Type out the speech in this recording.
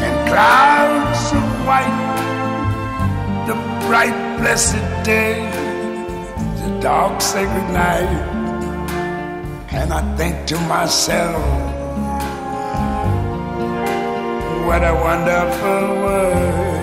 and clouds of white, the bright blessed day, the dark sacred night. And I think to myself, what a wonderful world.